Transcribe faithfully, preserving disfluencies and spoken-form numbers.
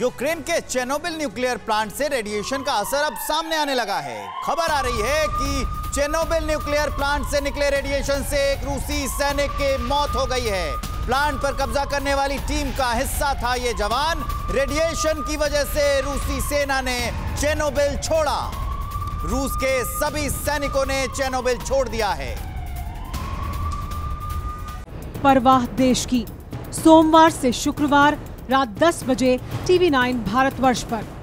Ukraine के Chernobyl nuclear plant से radiation का असर अब सामने आने लगा है। खबर आ रही है कि चेर्नोबिल न्यूक्लियर प्लांट से निकले रेडिएशन से एक रूसी सैनिक की मौत हो गई है। प्लांट पर कब्जा करने वाली टीम का हिस्सा था ये जवान। रेडिएशन की वजह से रूसी सेना ने चेर्नोबिल छोड़ा। रूस के सभी सैनिकों ने चेर्नोबिल छोड़ दिया है। परवाह देश की, सोमवार से शुक्रवार रात दस बजे टीवी नाइन भारतवर्ष पर।